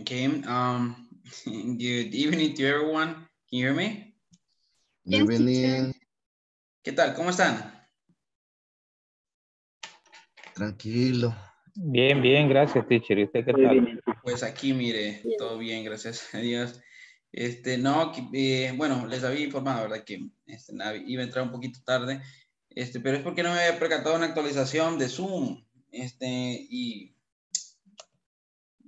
Okay. Good evening to everyone. Can you hear me? Good evening. ¿Qué tal? ¿Cómo están? Tranquilo. Bien, bien, gracias, teacher. ¿Usted qué tal? Pues aquí, mire, bien. Todo bien, gracias a Dios. Bueno, les había informado, ¿verdad? Que iba a entrar un poquito tarde, pero es porque no me había percatado una actualización de Zoom, y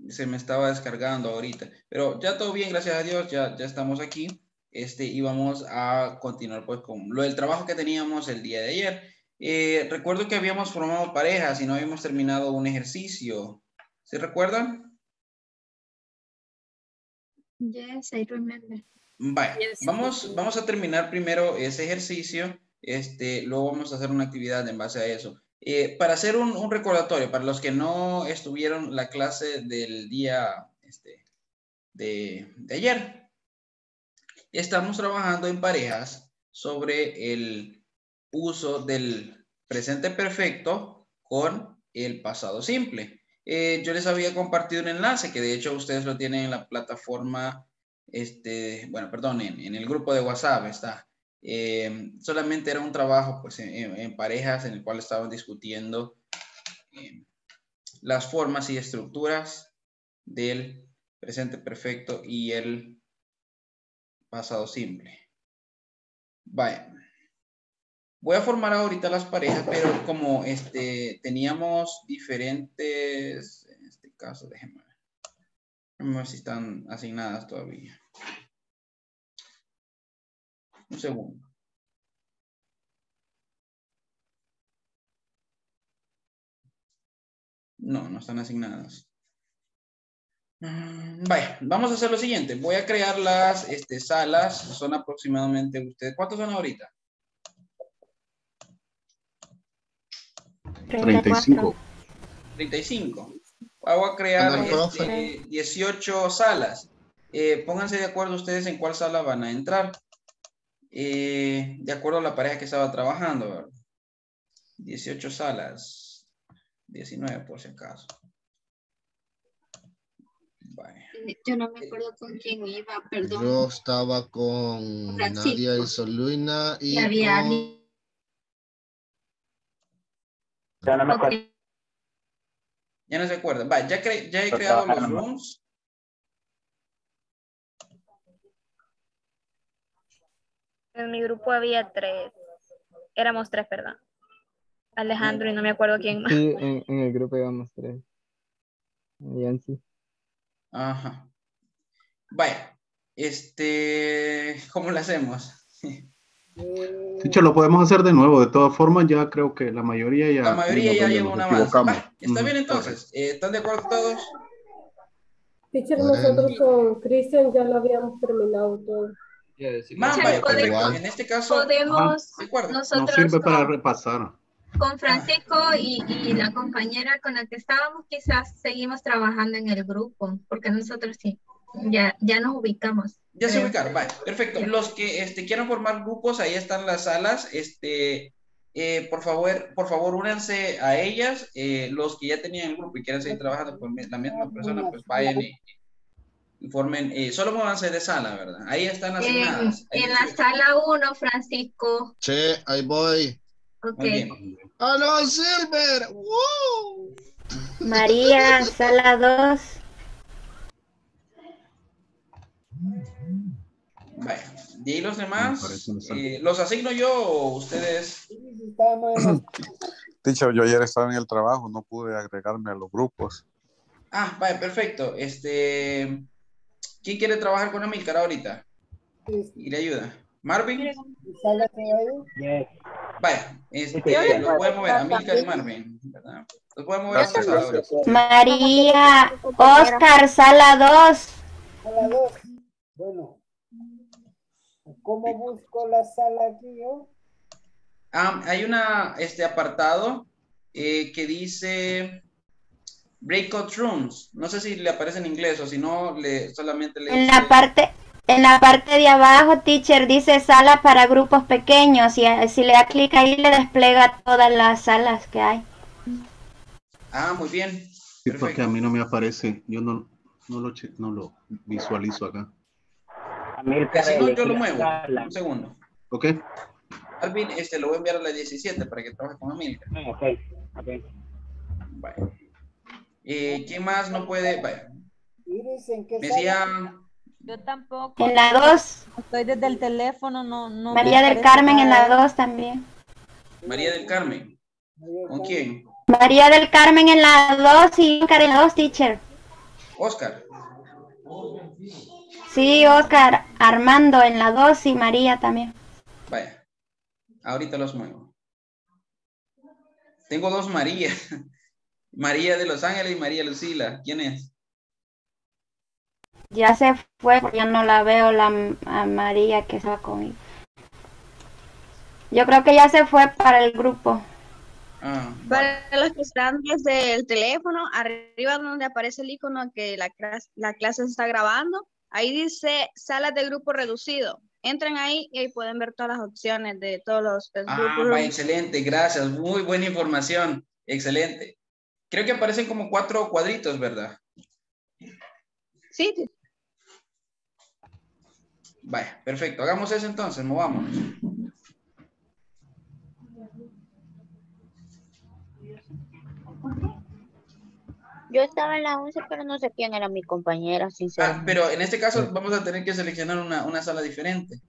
se me estaba descargando ahorita. Pero ya todo bien, gracias a Dios, ya estamos aquí. Y vamos a continuar pues con lo del trabajo que teníamos el día de ayer. Recuerdo que habíamos formado parejas y no habíamos terminado un ejercicio. ¿Se recuerdan? Yes, I remember. Vaya, yes. Vamos a terminar primero ese ejercicio. Luego vamos a hacer una actividad en base a eso. Para hacer un recordatorio, para los que no estuvieron la clase del día de ayer. Estamos trabajando en parejas sobre el uso del presente perfecto con el pasado simple. Yo les había compartido un enlace que de hecho ustedes lo tienen en la plataforma, en el grupo de WhatsApp está. Solamente era un trabajo pues en parejas en el cual estaban discutiendo las formas y estructuras del presente perfecto y el pasado simple. Vaya. Voy a formar ahorita las parejas, pero como teníamos diferentes, en este caso, déjenme ver si están asignadas todavía. Un segundo. No están asignadas. Vaya, vamos a hacer lo siguiente. Voy a crear las salas. Son aproximadamente ustedes. ¿Cuántos son ahorita? 35. 35. Voy a crear 18 salas. Pónganse de acuerdo ustedes en cuál sala van a entrar. De acuerdo a la pareja que estaba trabajando, ¿verdad? 18 salas. 19 por si acaso. Yo no me acuerdo con quién iba, perdón. Yo estaba con Francisco. Nadia y Soluina y había con... Ya no me acuerdo. Ya no se acuerdan. Va, ya he creado los rooms. En mi grupo había 3. Éramos 3, perdón. Alejandro y no me acuerdo quién más. Sí, en el grupo íbamos 3. Yancy. Ajá. Vaya, ¿cómo lo hacemos? De hecho, lo podemos hacer de nuevo. De todas formas, ya creo que la mayoría ya... La mayoría ya lleva una más. Vaya, está bien entonces. ¿Están de acuerdo todos? Teacher, nosotros con Cristian ya lo habíamos terminado todo. Vaya, perfecto. En este caso... Podemos... Nos sirve para repasar. Con Francisco y la compañera con la que estábamos, quizás seguimos trabajando en el grupo, porque nosotros sí, ya nos ubicamos. Ya se ubicaron, vale, perfecto. Los que quieran formar grupos, ahí están las salas, por favor, únanse a ellas. Los que ya tenían el grupo y quieran seguir trabajando con la misma persona, pues vayan y formen, solo muévanse de sala, ¿verdad? Ahí están las asignadas. En la sala 1, Francisco. Sí, ahí voy. Okay. ¡Aló, Silver! ¡Wow! María, sala 2. Vale. ¿Y los demás? ¿Los asigno yo o ustedes? Dicho, yo ayer estaba en el trabajo, no pude agregarme a los grupos. Ah, vale, perfecto. ¿Quién quiere trabajar con Amílcar ahorita? ¿Y le ayuda? ¿Marvin? Yes. Vaya, lo pueden mover, Amílcar y Marvin, ¿verdad? Lo pueden mover a sala 2. María, Oscar, sala 2. Sala 2. Bueno, ¿cómo busco la sala aquí yo? Hay una, apartado que dice Breakout Rooms. No sé si le aparece en inglés o si no, solamente le dice... En la parte de abajo, teacher, dice sala para grupos pequeños. Y si le da clic ahí, le despliega todas las salas que hay. Ah, muy bien. Sí, perfecto. Porque a mí no me aparece. Yo no, no lo visualizo acá. América, si no, yo lo muevo. Un segundo. Ok. Alvin, lo voy a enviar a las 17 para que trabaje con América. Ok, ok. Vale. ¿Quién más no puede? Vale. Decía... Yo tampoco. En la 2. Estoy desde el teléfono, no. María del Carmen en la 2 también. María del Carmen. ¿Con quién? María del Carmen en la 2 y Oscar en la 2, teacher. Oscar. Sí, Oscar, Armando en la 2 y María también. Vaya, ahorita los muevo. Tengo dos Marías. María de Los Ángeles y María Lucila. ¿Quién es? Ya se fue, ya no la veo a María que estaba conmigo. Yo creo que ya se fue para el grupo. Ah, vale. Para los que están desde el teléfono, arriba donde aparece el icono que la clase se está grabando, ahí dice salas de grupo reducido. Entren ahí y ahí pueden ver todas las opciones de todos los grupos. Ah, excelente, gracias. Muy buena información. Excelente. Creo que aparecen como 4 cuadritos, ¿verdad? Sí. Vaya, perfecto. Hagamos eso entonces, movámonos. Yo estaba en la 11, pero no sé quién era mi compañera, sinceramente. Ah, pero en este caso vamos a tener que seleccionar una sala diferente.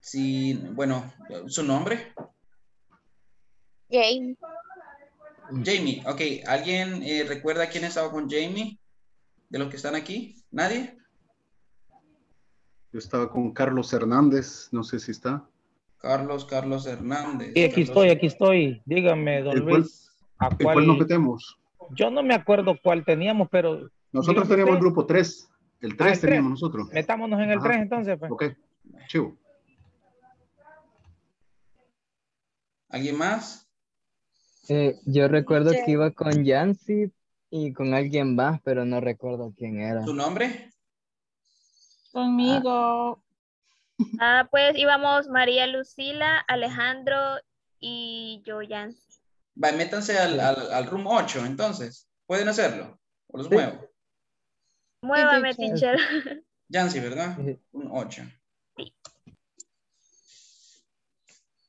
Sí, bueno, ¿su nombre? Jamie. Jamie, ok. ¿Alguien recuerda quién estaba con Jamie? ¿De los que están aquí? ¿Nadie? Yo estaba con Carlos Hernández, no sé si está. Carlos Hernández. Sí, aquí estoy. Dígame, don Luis. ¿Cuál nos metemos? Yo no me acuerdo cuál teníamos, pero... Nosotros teníamos el grupo 3. El 3 teníamos nosotros. Metámonos en el 3 entonces. Pues. Ok, chivo. ¿Alguien más? Yo recuerdo que iba con Yancy y con alguien más, pero no recuerdo quién era. ¿Tu nombre? Conmigo... Ah, pues íbamos María Lucila, Alejandro y yo, Yancy. Va, métanse al room 8, entonces. ¿Pueden hacerlo? ¿O los muevo? Muévame, teacher. Yancy, ¿verdad? Un 8. Sí.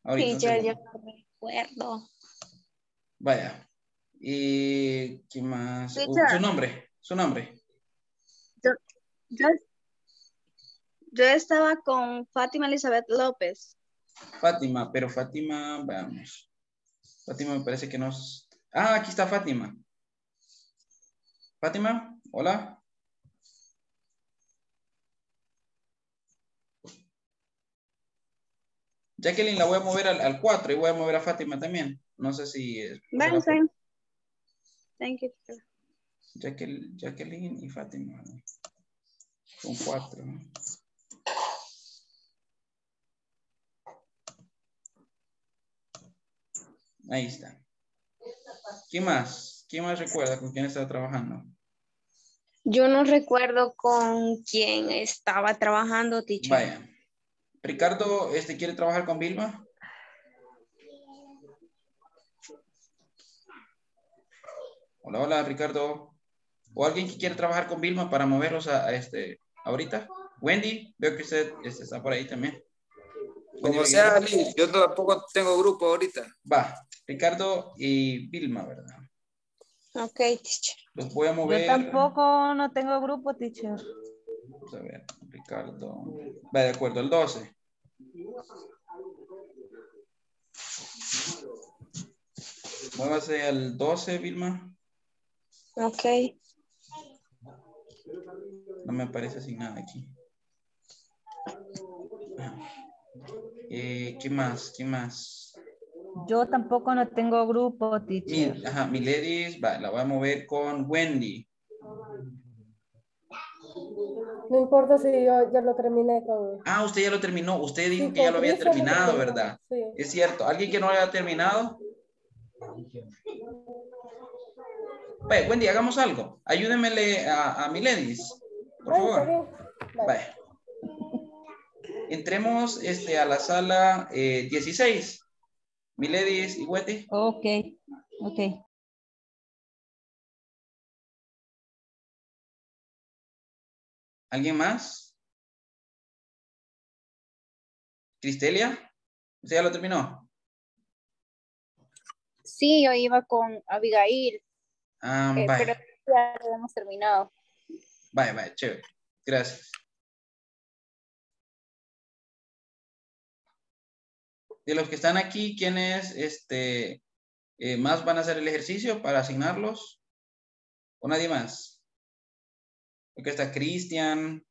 Ahorita, sí, yo no recuerdo. Vaya. ¿Y qué más? Sí, ¿Su nombre? Yo estaba con Fátima Elizabeth López. Fátima, pero Fátima, veamos. Fátima me parece que nos... Ah, aquí está Fátima. Fátima, hola. Jacqueline la voy a mover al 4 y voy a mover a Fátima también. No sé si... Vale, thank you. Jacqueline y Fátima. Con 4. Ahí está. ¿Quién más? ¿Quién más recuerda con quién estaba trabajando? Yo no recuerdo con quién estaba trabajando, teacher. Vaya. Ricardo, ¿quiere trabajar con Vilma? Hola, hola, Ricardo. ¿O alguien que quiere trabajar con Vilma para moverlos a ahorita? Wendy, veo que usted está por ahí también. Como sea, Luis, yo tampoco tengo grupo ahorita. Va, Ricardo y Vilma, ¿verdad? Ok, teacher. Los voy a mover. Yo tampoco no tengo grupo, teacher. Vamos a ver, Ricardo. Va, de acuerdo, el 12. Muévase al 12, Vilma. Ok. No me aparece sin nada aquí. ¿Quién más? Yo tampoco no tengo grupo, teacher. Miledis, la voy a mover con Wendy. No importa si yo ya lo terminé con... Ah, usted ya lo terminó. Usted dijo que ya lo había terminado, ¿verdad? Sí. Es cierto. ¿Alguien que no haya terminado? Vale, Wendy, hagamos algo. Ayúdemele a Miledis, por favor. Vale. Entremos a la sala 16. Miledis y Huete. Ok. ¿Alguien más? ¿Cristelia? ¿Usted ya lo terminó? Sí, yo iba con Abigail. Vaya. Pero ya lo hemos terminado. Vaya, vaya, chévere. Gracias. De los que están aquí, ¿quiénes más van a hacer el ejercicio para asignarlos? ¿O nadie más? Aquí está Cristian.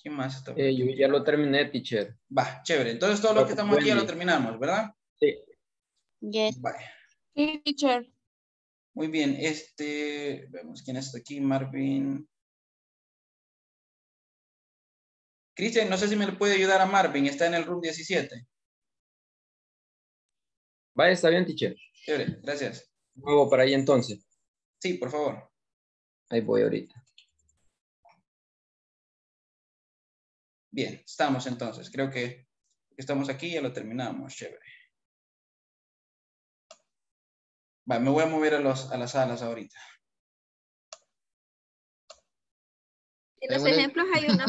¿Quién más está? Yo ya lo terminé, teacher. Va, chévere. Entonces todos los que estamos aquí ya lo terminamos, ¿verdad? Sí. Yes. Vale. Sí, teacher. Muy bien. Vemos quién está aquí. Marvin. Cristian, no sé si me puede ayudar a Marvin. Está en el room 17. Vale, está bien, teacher. Chévere, gracias. Nuevo para ahí entonces. Sí, por favor. Ahí voy ahorita. Bien, estamos entonces. Creo que estamos aquí, ya lo terminamos. Chévere. Va, me voy a mover a las salas ahorita. En los ejemplos hay una...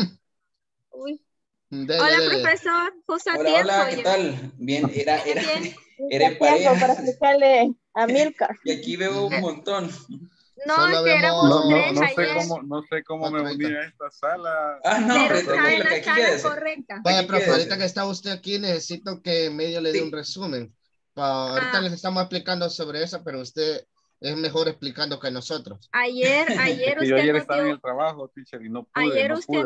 Uy. Hola, profesor. Hola, ¿qué tal? Bien, era en pareja. Para explicarle a Amílcar. Y aquí veo un montón. No, que éramos tres ayer. No sé cómo me uní a esta sala. Pero está en la sala correcta. Vaya, profe, ahorita que está usted aquí, necesito que medio le dé un resumen. Ahorita les estamos explicando sobre eso, pero usted es mejor explicando que nosotros. Ayer usted nos dio... Yo ayer estaba en el trabajo, teacher, y no pude. Ayer usted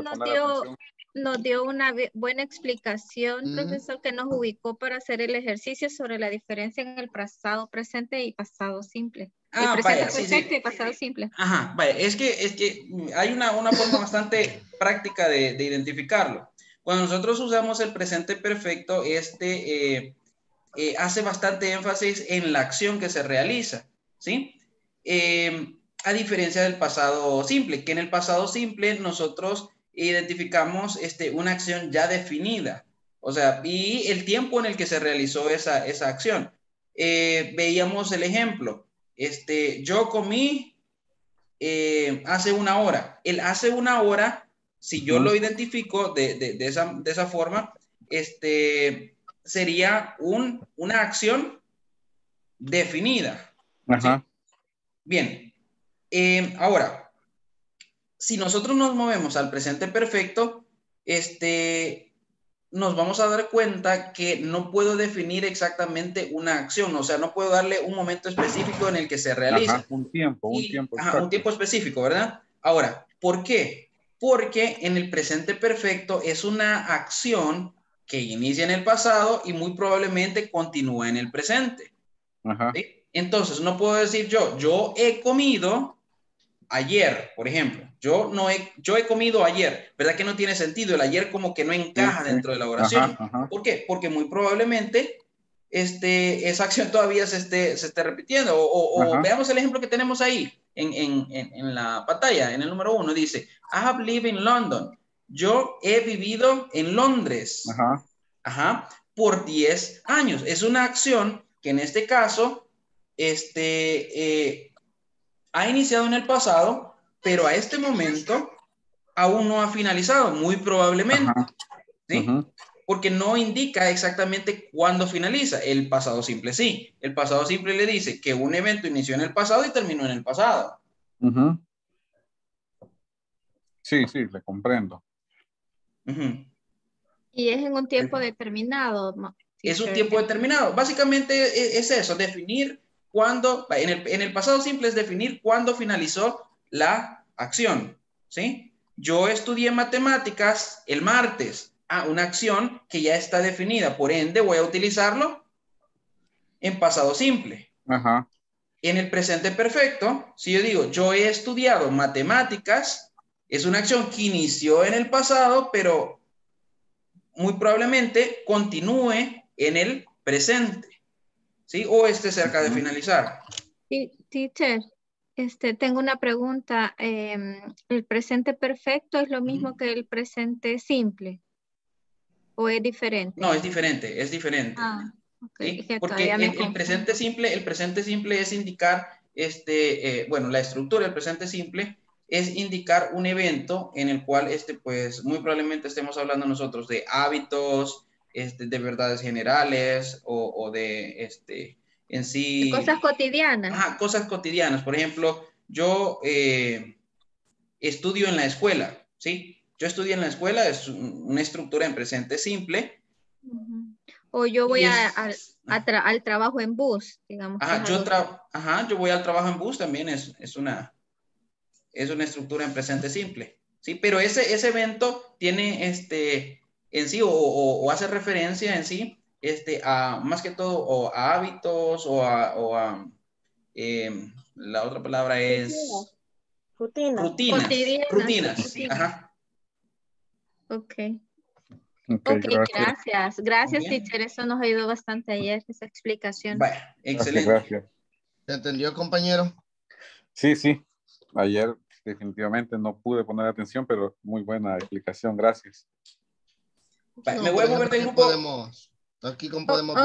nos dio una buena explicación, profesor, que nos ubicó para hacer el ejercicio sobre la diferencia en el pasado presente y pasado simple. Presente perfecto y pasado simple. Ajá, vaya. Es que hay una forma bastante práctica de identificarlo. Cuando nosotros usamos el presente perfecto, hace bastante énfasis en la acción que se realiza, ¿sí? A diferencia del pasado simple, que en el pasado simple nosotros identificamos una acción ya definida, o sea, y el tiempo en el que se realizó esa acción. Veíamos el ejemplo, yo comí hace una hora. El hace una hora, si yo lo identifico de esa forma, sería una acción definida. Ajá. ¿Sí? Bien. Ahora, si nosotros nos movemos al presente perfecto, nos vamos a dar cuenta que no puedo definir exactamente una acción. O sea, no puedo darle un momento específico en el que se realiza. Ajá, un tiempo. Ajá, un tiempo específico, ¿verdad? Ahora, ¿por qué? Porque en el presente perfecto es una acción que inicia en el pasado y muy probablemente continúa en el presente. Ajá. ¿Sí? Entonces, no puedo decir yo he comido ayer, por ejemplo. Yo he comido ayer. ¿Verdad que no tiene sentido? El ayer como que no encaja dentro de la oración. Ajá, ajá. ¿Por qué? Porque muy probablemente esa acción todavía se esté repitiendo. O veamos el ejemplo que tenemos ahí en la pantalla, en el número 1. Dice, I have lived in London. Yo he vivido en Londres, ajá, por 10 años. Es una acción que en este caso ha iniciado en el pasado, pero a este momento aún no ha finalizado, muy probablemente. Ajá. ¿Sí? Ajá. Porque no indica exactamente cuándo finaliza. El pasado simple sí. El pasado simple le dice que un evento inició en el pasado y terminó en el pasado. Ajá. Sí, le comprendo. Uh-huh. Y es en un tiempo determinado. Es un tiempo determinado. Básicamente es eso, definir cuándo, en el pasado simple es definir cuándo finalizó la acción, ¿sí? Yo estudié matemáticas el martes, una acción que ya está definida, por ende voy a utilizarlo en pasado simple. Ajá. En el presente perfecto, si yo digo, yo he estudiado matemáticas, es una acción que inició en el pasado, pero muy probablemente continúe en el presente, ¿sí? O esté cerca de finalizar. Sí, teacher, tengo una pregunta. ¿El presente perfecto es lo mismo que el presente simple? ¿O es diferente? No, es diferente. Okay. ¿Sí? Porque el presente simple es indicar, la estructura del presente simple es indicar un evento en el cual pues muy probablemente estemos hablando nosotros de hábitos, de verdades generales o de en sí. Cosas cotidianas. Ajá, cosas cotidianas. Por ejemplo, yo estudio en la escuela, ¿sí? Yo estudié en la escuela, es una estructura en presente simple. Uh-huh. O yo voy al trabajo en bus, digamos. Ajá, yo voy al trabajo en bus también, es una estructura en presente simple, ¿sí? Pero ese evento tiene en sí o hace referencia en sí a más que todo o a hábitos o a la otra palabra es... Rutinas. Sí, ajá. Ok, gracias teacher, eso nos ayudó bastante ayer, esa explicación. Bueno, excelente. Gracias. ¿Te entendió, compañero? Sí, ayer definitivamente no pude poner atención, pero muy buena explicación, gracias. No, me voy a mover del grupo. Podemos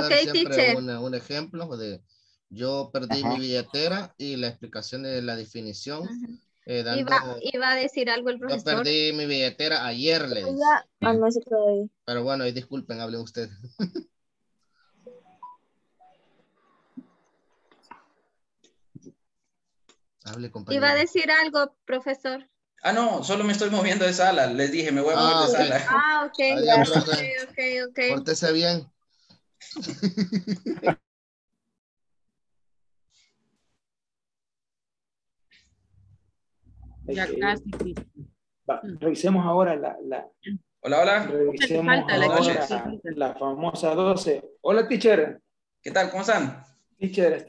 ver siempre un ejemplo de yo perdí mi billetera y la explicación de la definición. Ajá. Iba a decir algo el profesor. Yo perdí mi billetera ayer, le dije. Pero bueno, disculpen, hable usted. Hable, compañero. Iba a decir algo, profesor. Ah, no, solo me estoy moviendo de sala. Les dije, me voy a mover de sala. Ah, ok. Adiós, ok. Pórtese bien. Ya casi. Revisemos ahora Hola. Revisemos ahora la famosa 12. Hola, teacher. ¿Qué tal? ¿Cómo están? Teacher,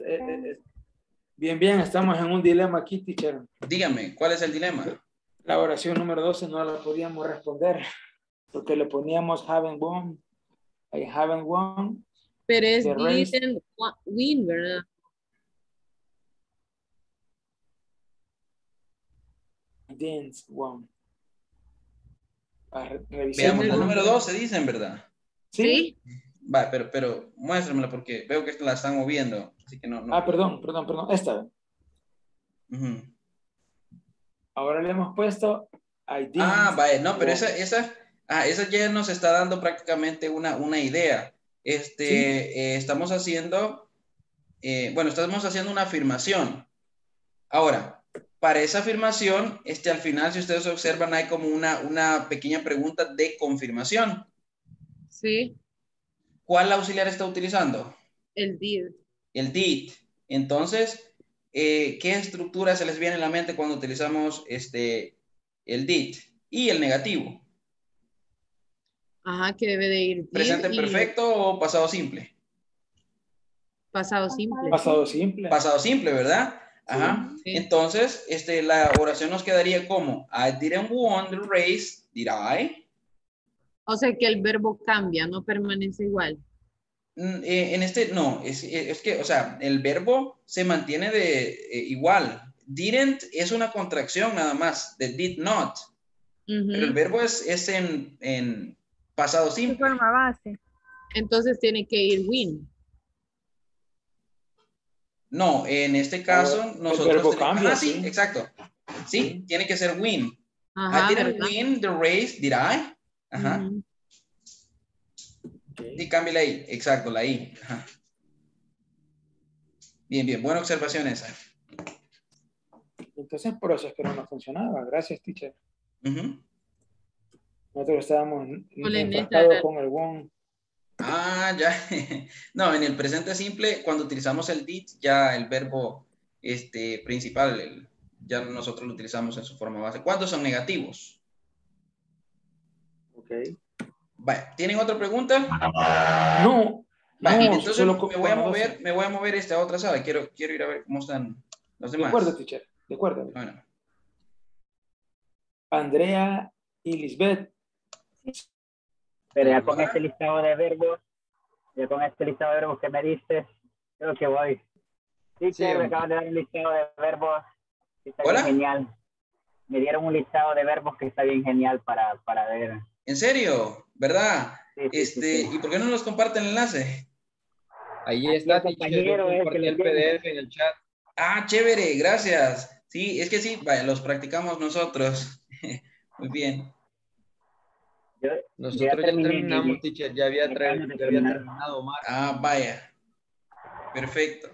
bien, estamos en un dilema aquí, teacher. Dígame, ¿cuál es el dilema? La oración número 12 no la podíamos responder porque le poníamos haven't won. I haven't won. Pero es didn't win, ¿verdad? Dance one. Veamos la número 12, dicen, ¿verdad? Sí. Va, pero muéstramela porque veo que la están moviendo. Así que no. Perdón. Esta. Uh-huh. Ahora le hemos puesto ID. Ah, vaya, no, pero esa ya nos está dando prácticamente una idea. Estamos haciendo una afirmación. Ahora. Para esa afirmación, al final, si ustedes observan, hay como una pequeña pregunta de confirmación. Sí. ¿Cuál auxiliar está utilizando? El did. El did. Entonces, ¿qué estructura se les viene en la mente cuando utilizamos el did? Y el negativo. Ajá, que debe de ir. ¿Presente perfecto o pasado simple? Pasado simple. Pasado simple, ¿verdad? Ajá. Sí. Entonces, la oración nos quedaría como I didn't won the race, did I? O sea que el verbo cambia, no permanece igual. No, es que, o sea, el verbo se mantiene igual. Didn't es una contracción nada más de did not. Uh-huh. Pero el verbo es en pasado simple. De forma base. Entonces tiene que ir win. No, en este caso nosotros cambia, sí, exacto. Sí, tiene que ser win. Ajá, I didn't win the race, did I? Ajá. Uh-huh. Okay. Y cambia la I, exacto, la I. Ajá. Bien, buena observación esa. Entonces por eso es que no funcionaba. Gracias, teacher. Uh-huh. Nosotros estábamos enfrascados con el one. Ah, ya. No, en el presente simple, cuando utilizamos el did, ya el verbo principal, ya nosotros lo utilizamos en su forma base. ¿Cuántos son negativos? Ok. Vale. ¿Tienen otra pregunta? No. Vale, no, entonces me voy a mover a otra sala. Quiero ir a ver cómo están los demás. De acuerdo, teacher. De acuerdo. Bueno. Andrea y Lisbeth. Pero ya con este listado de verbos, que me diste, creo que voy. Sí, me acaban de dar un listado de verbos que está bien genial. Me dieron un listado de verbos que está bien genial para ver. ¿En serio? ¿Verdad? Sí, sí. ¿Y por qué no nos comparten el enlace? Ahí está, compañero, el PDF en el chat. Ah, chévere, gracias. Sí, es que sí, vaya, los practicamos nosotros. Muy bien. Nosotros ya terminamos, teacher, ya había terminado. Marco. Ah, vaya. Perfecto.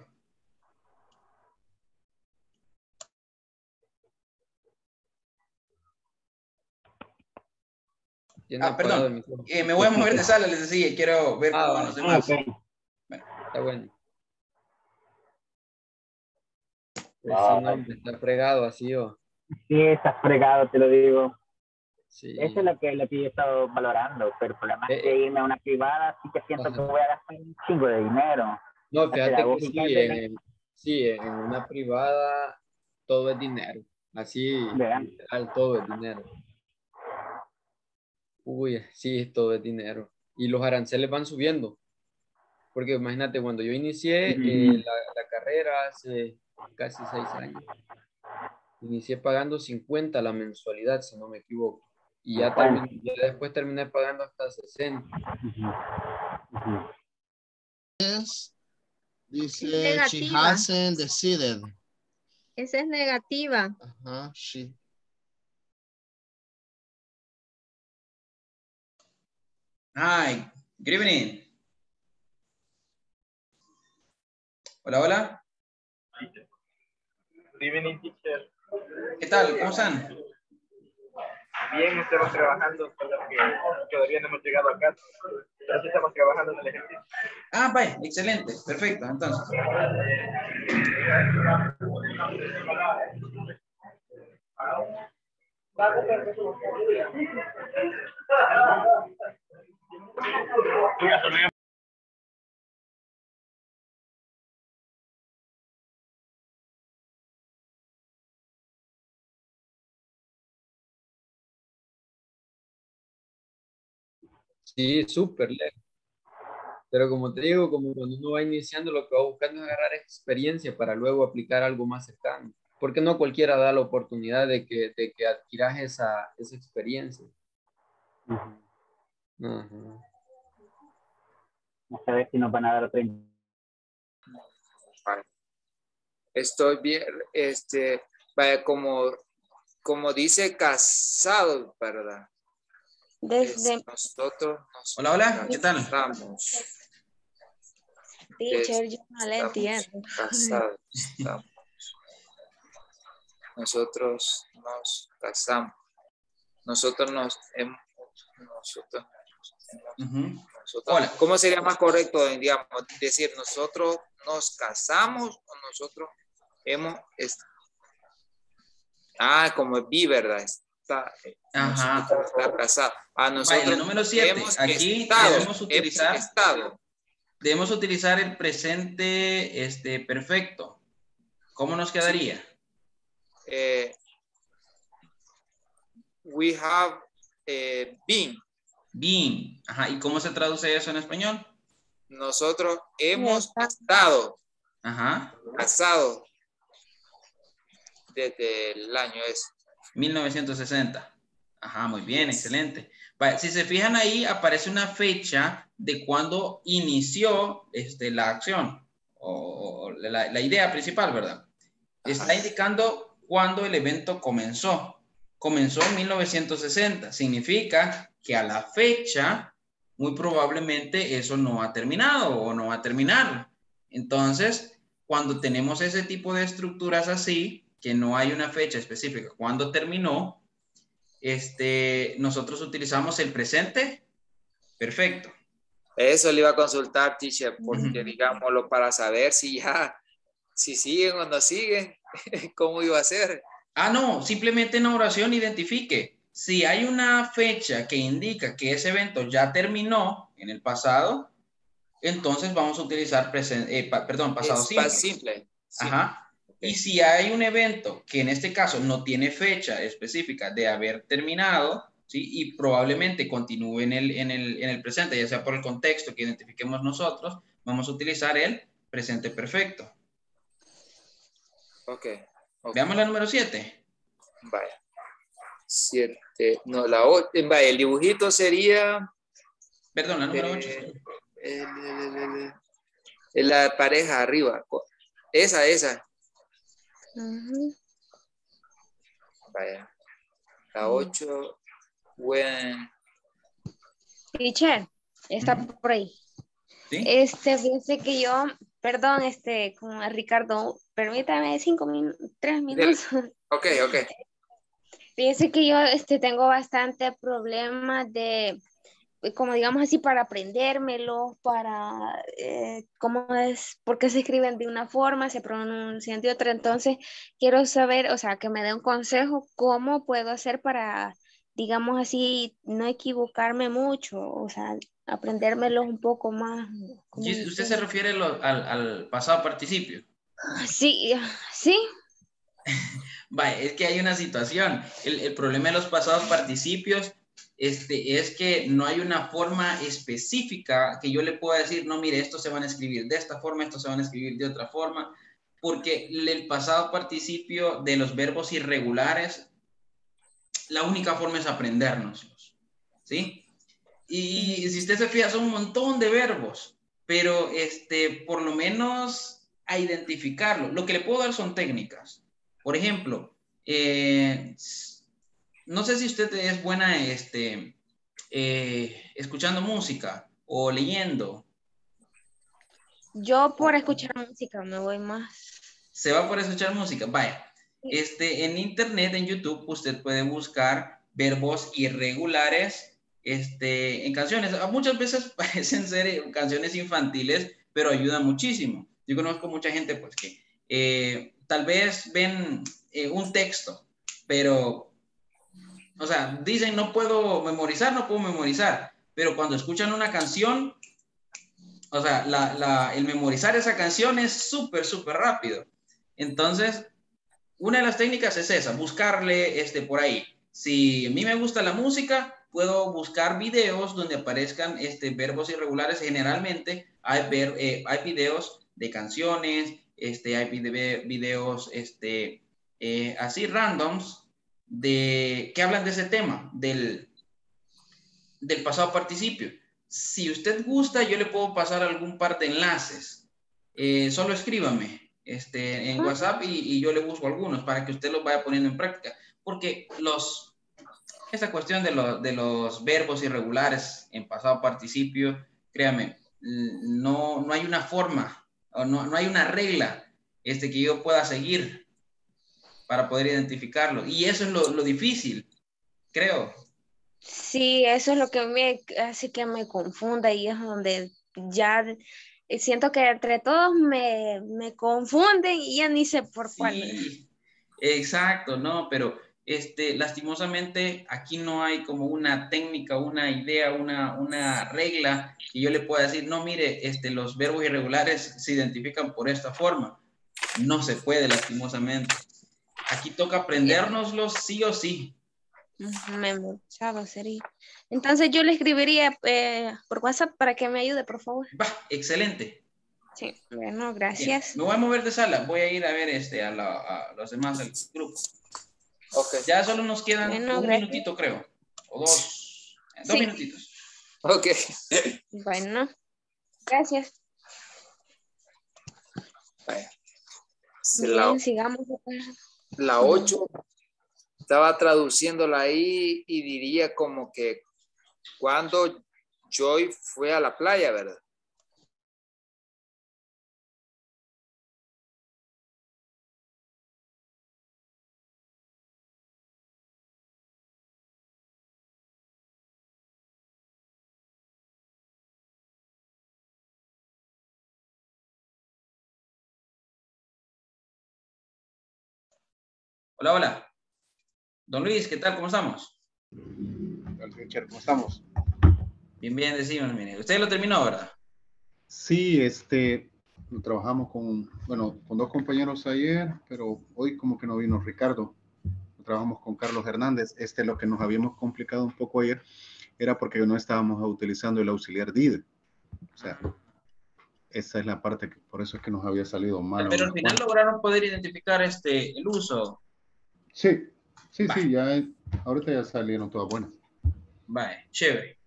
No, ah, perdón. Me voy a mover de sala, les decía, quiero ver cómo van los demás. Okay. Bueno. Está bueno. Está fregado así, ¿o? Sí, está fregado, te lo digo. Sí. Eso es lo que yo he estado valorando, pero el problema es que irme a una privada, sí que siento que voy a gastar un chingo de dinero. No, fíjate que sí, en una privada todo es dinero. Así, al todo es dinero. Uy, sí, todo es dinero. Y los aranceles van subiendo. Porque imagínate, cuando yo inicié la carrera hace casi 6 años, inicié pagando 50 la mensualidad, si no me equivoco. Y ya, después terminé pagando hasta 60. Dice, she hasn't decided. Esa es negativa. Ajá, sí. Hi, good evening. Hola, hola. Good evening, teacher. ¿Qué tal? ¿Cómo están? Bien, estamos trabajando con lo que todavía no hemos llegado acá. Entonces estamos trabajando en el ejercicio. Ah, vaya, excelente, perfecto, entonces. Sí, súper lejos. Pero como te digo, como cuando uno va iniciando, lo que va buscando es agarrar experiencia para luego aplicar algo más cercano. Porque no cualquiera da la oportunidad de que adquieras esa experiencia. Ajá. Ajá. No sabes si nos van a dar 30. Estoy bien, vaya, como dice casado, ¿verdad? Desde nosotros. Hola, hola, ¿qué tal? Estamos. Teacher, yo no la entiendo. Casados, estamos. Nosotros nos casamos. Hola. ¿Cómo sería más correcto, digamos, decir nosotros nos casamos o nosotros hemos... como es vi, ¿verdad? Está casado. A nosotros... Vaya, el número 7, aquí debemos utilizar el presente perfecto. ¿Cómo nos quedaría? Sí. We have been. Been. Ajá. ¿Y cómo se traduce eso en español? Nosotros hemos estado. Ajá. Casado. Desde el año 1960. Ajá, muy bien, excelente. Si se fijan ahí, aparece una fecha de cuando inició la acción o la idea principal, ¿verdad? Ajá. Está indicando cuando el evento comenzó. Comenzó en 1960. Significa que a la fecha, muy probablemente eso no ha terminado o no va a terminar. Entonces, cuando tenemos ese tipo de estructuras así, que no hay una fecha específica, cuando terminó, nosotros utilizamos el presente perfecto. Eso le iba a consultar, teacher, porque digámoslo para saber si ya... Si siguen o no siguen, ¿cómo iba a ser? Ah, no, simplemente en la oración identifique. Si hay una fecha que indica que ese evento ya terminó en el pasado, entonces vamos a utilizar pasado simple. Ajá. Okay. Y si hay un evento que en este caso no tiene fecha específica de haber terminado, ¿sí? Y probablemente continúe en el presente, ya sea por el contexto que identifiquemos nosotros, vamos a utilizar el presente perfecto. Okay. Veamos la número 7. Vaya. 7. No, la 8. Vaya, el dibujito sería... Perdón, la número 8. La pareja arriba. Esa. Vaya. La 8, when... Teacher, está por ahí. ¿Sí? Fíjense que yo, perdón, con Ricardo, permítame 3 minutos. Ok, ok. Fíjense que yo tengo bastante problemas de, como digamos así, para aprendérmelo, para cómo es, por qué se escriben de una forma, se pronuncian de otra. Entonces, quiero saber, o sea, que me dé un consejo, cómo puedo hacer para, digamos así, no equivocarme mucho, o sea, aprendérmelo un poco más. ¿Usted se refiere al pasado participio? Sí, sí. Vaya, es que hay una situación. El problema de los pasados participios es que no hay una forma específica que yo le pueda decir, no, mire, estos se van a escribir de esta forma, estos se van a escribir de otra forma, porque el pasado participio de los verbos irregulares, la única forma es aprendérnoslos, ¿sí? Y si usted se fija, son un montón de verbos, pero por lo menos a identificarlo. Lo que le puedo dar son técnicas. Por ejemplo, no sé si usted es buena escuchando música o leyendo. Yo por escuchar música me voy más. Se va por escuchar música, vaya. En internet, en YouTube, usted puede buscar verbos irregulares en canciones. Muchas veces parecen ser canciones infantiles, pero ayudan muchísimo. Yo conozco mucha gente pues que tal vez ven un texto, pero... O sea, dicen, no puedo memorizar, pero cuando escuchan una canción, o sea, el memorizar esa canción es súper rápido. Entonces, una de las técnicas es esa, buscarle por ahí. Si a mí me gusta la música, puedo buscar videos donde aparezcan verbos irregulares. Generalmente hay videos de canciones, hay videos así randoms, que hablan de ese tema del pasado participio. Si usted gusta, yo le puedo pasar algún par de enlaces. Solo escríbame en WhatsApp y yo le busco algunos para que usted los vaya poniendo en práctica, porque esta cuestión de los verbos irregulares en pasado participio, créame, no hay una forma, o no hay una regla que yo pueda seguir para poder identificarlo. Y eso es lo difícil, creo. Sí, eso es lo que me hace que me confunda, y es donde ya siento que entre todos me confunden y ya ni sé por cuál. Exacto, no, pero lastimosamente aquí no hay como una técnica, una idea, una regla que yo le pueda decir, no, mire, los verbos irregulares se identifican por esta forma. No se puede, lastimosamente. Aquí toca aprendérnoslo sí o sí. Entonces yo le escribiría por WhatsApp para que me ayude, por favor. Va, excelente. Sí, bueno, gracias. Bien. Me voy a mover de sala. Voy a ir a ver a los demás del grupo. Okay. Ya solo nos quedan un minutito, creo. O dos. Dos minutitos. Ok. Bueno, gracias. Vaya. Bien, sigamos. La 8, estaba traduciéndola ahí y diría como que cuando Joy fue a la playa, ¿verdad? Hola, hola. Don Luis, ¿qué tal? ¿Cómo estamos? ¿Cómo estamos? Bien, bien, decimos, mire. Usted lo terminó, ¿verdad? Sí, trabajamos con 2 compañeros ayer, pero hoy como que no vino Ricardo. Trabajamos con Carlos Hernández. Lo que nos habíamos complicado un poco ayer era porque no estábamos utilizando el auxiliar did. O sea, esa es la parte que, por eso es que nos había salido mal. Pero al final lograron poder identificar el uso. Sí, sí, vale. Sí, ahorita ya salieron todas buenas. Vale, chévere.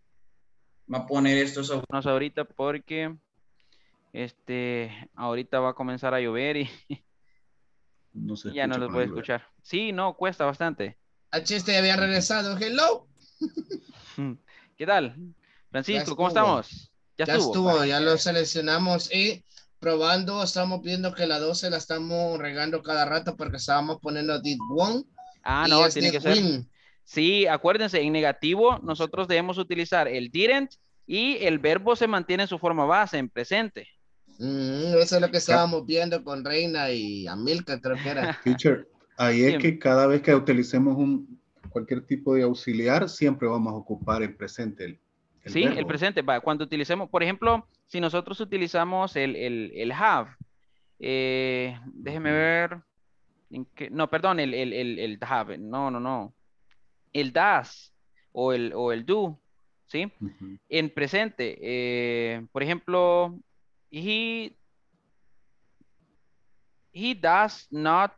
Va a poner estos audífonos ahorita porque ahorita va a comenzar a llover y No se ya no los voy a escuchar. Sí, no, cuesta bastante. A chiste ya había regresado. Hello. ¿Qué tal? Francisco, ¿cómo estamos? Ya estuvo, ya lo seleccionamos y probando, estamos viendo que la 12 la estamos regando cada rato porque estábamos poniendo did one. Ah, no, tiene que ser. Sí, acuérdense, en negativo nosotros debemos utilizar el didn't y el verbo se mantiene en su forma base, en presente. Eso es lo que estábamos viendo con Reina y Amílcar, creo que era. Teacher, ahí es que cada vez que utilicemos cualquier tipo de auxiliar, siempre vamos a ocupar el presente. El presente. Cuando utilicemos, por ejemplo, si nosotros utilizamos el have, déjeme ver. No, perdón, el have. No. El does o el do, ¿sí? Uh-huh. En presente, por ejemplo, he does not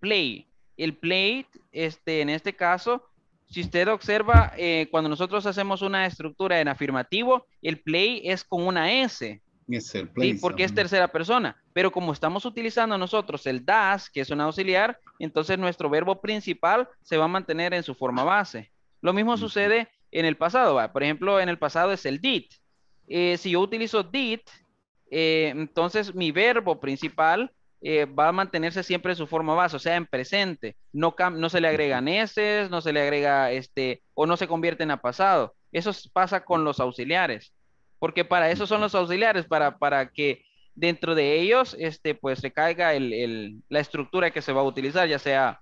play. El play, en este caso, si usted observa, cuando nosotros hacemos una estructura en afirmativo, el play es con una S. Es el play, ¿sí? Porque es tercera persona. Pero como estamos utilizando nosotros el does, que es un auxiliar, entonces nuestro verbo principal se va a mantener en su forma base. Lo mismo sucede en el pasado, ¿va? Por ejemplo, en el pasado es el did. Si yo utilizo did, entonces mi verbo principal va a mantenerse siempre en su forma base, o sea, en presente. No se le agregan eses, no se le agrega o no se convierten a pasado. Eso pasa con los auxiliares, porque para eso son los auxiliares, para que dentro de ellos pues recaiga la estructura que se va a utilizar, ya sea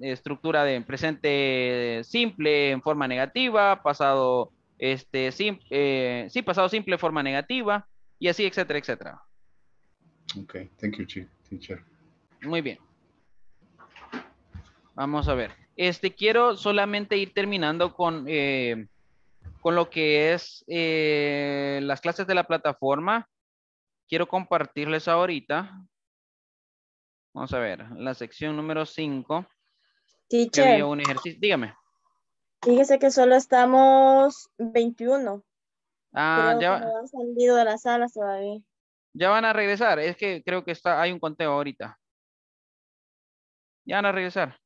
estructura de presente simple en forma negativa, pasado pasado simple en forma negativa, y así, etcétera, etcétera. Ok, thank you, teacher. Muy bien. Vamos a ver. Quiero solamente ir terminando con lo que es las clases de la plataforma. Quiero compartirles ahorita. Vamos a ver, la sección número 5. Teacher. Que había un ejercicio. Dígame. Fíjese que solo estamos 21. Ah, creo ya. No han salido de las salas todavía. Ya van a regresar, es que creo que hay un conteo ahorita. Ya van a regresar.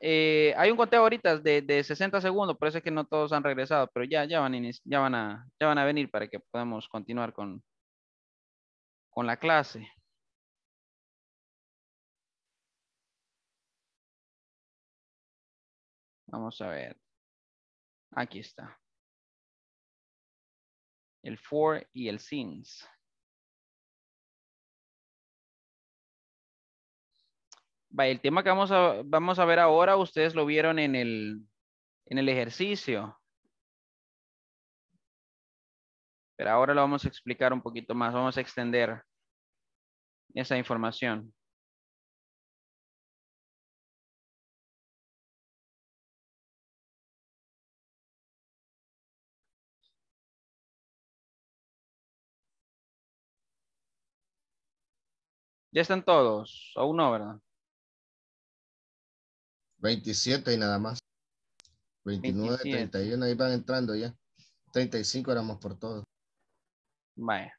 Hay un conteo ahorita de 60 segundos, por eso es que no todos han regresado, pero ya van a venir para que podamos continuar con la clase. Vamos a ver. Aquí está. El for y el since. El tema que vamos a ver ahora, ustedes lo vieron en el ejercicio. Pero ahora lo vamos a explicar un poquito más. Vamos a extender esa información. Ya están todos, aún no, ¿verdad? 27 y nada más. 29, 27. 31, ahí van entrando ya. 35 éramos por todos. Vaya.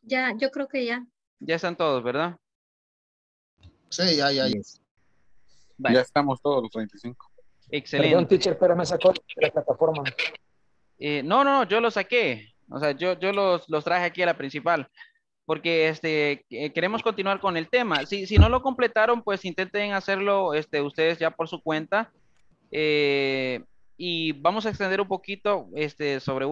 Ya, yo creo que ya. Ya están todos, ¿verdad? Sí, ya. Vaya. Ya estamos todos los 35. Excelente. Perdón, teacher, pero me sacó la plataforma. No, yo lo saqué. O sea, yo los traje aquí a la principal. Porque queremos continuar con el tema. Si no lo completaron, pues intenten hacerlo ustedes ya por su cuenta. Y vamos a extender un poquito sobre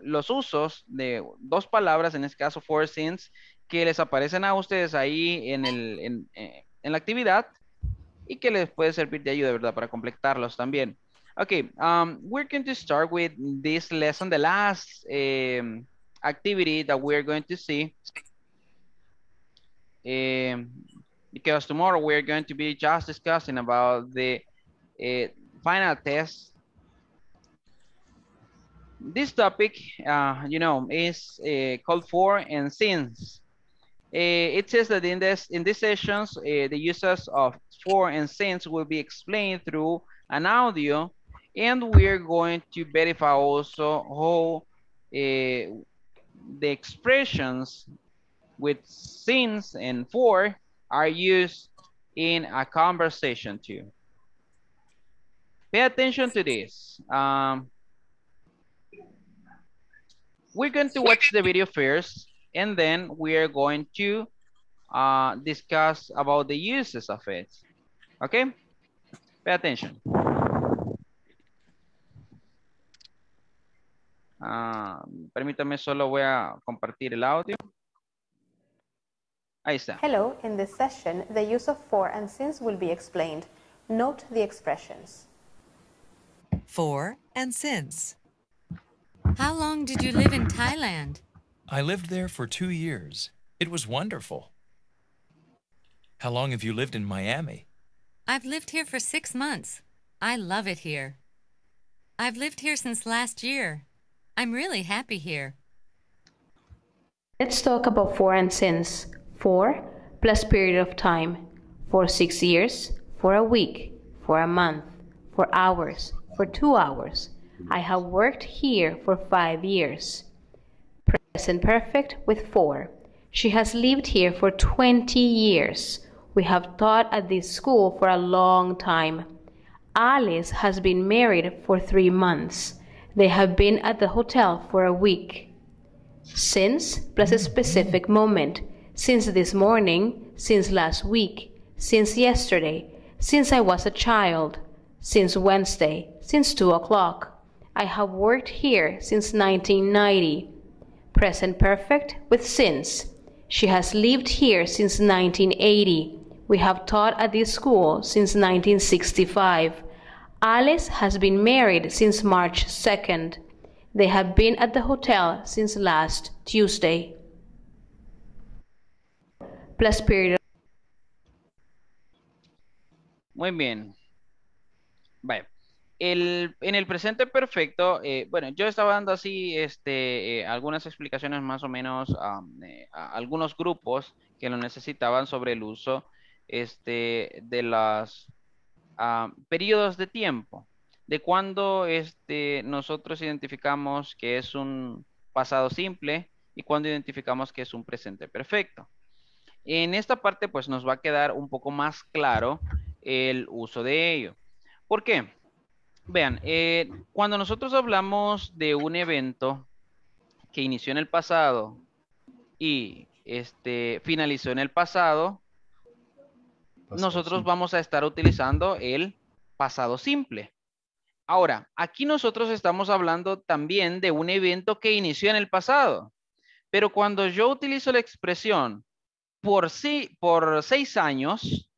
los usos de dos palabras, en este caso for, since, que les aparecen a ustedes ahí en la actividad y que les puede servir de ayuda, ¿verdad? Para completarlos también. Okay, we're going to start with this lesson, the last activity that we're going to see, because tomorrow we're going to be just discussing about the final test. This topic, is called for and since. It says that in these sessions, the uses of for and since will be explained through an audio, and we're going to verify also how the expressions with since and for are used in a conversation too. Pay attention to this. We're going to watch the video first, and then we're going to discuss about the uses of it. Okay? Pay attention. Permítame, solo voy a compartir el audio. Ahí está. Hello, in this session, the use of for and since will be explained. Note the expressions. For and since. How long did you live in Thailand? I lived there for 2 years. It was wonderful. How long have you lived in Miami? I've lived here for 6 months. I love it here. I've lived here since last year. I'm really happy here. Let's talk about for and since. For plus period of time. For 6 years, for a week, for a month, for hours, for 2 hours. I have worked here for 5 years. Present perfect with for. She has lived here for 20 years. We have taught at this school for a long time. Alice has been married for 3 months. They have been at the hotel for a week. Since plus a specific moment. Since this morning, since last week, since yesterday, since I was a child, since Wednesday, since 2 o'clock. I have worked here since 1990. Present perfect with since. She has lived here since 1980. We have taught at this school since 1965. Alice has been married since March 2nd. They have been at the hotel since last Tuesday. Plus period. Muy bien. Bye. En el presente perfecto, bueno, yo estaba dando así algunas explicaciones más o menos a algunos grupos que lo necesitaban sobre el uso de los periodos de tiempo, de cuando nosotros identificamos que es un pasado simple y cuando identificamos que es un presente perfecto. En esta parte pues nos va a quedar un poco más claro el uso de ello. ¿Por qué? Vean, cuando nosotros hablamos de un evento que inició en el pasado y finalizó en el pasado, nosotros vamos a estar utilizando el pasado simple. Ahora, aquí nosotros estamos hablando también de un evento que inició en el pasado, pero cuando yo utilizo la expresión por 6 años,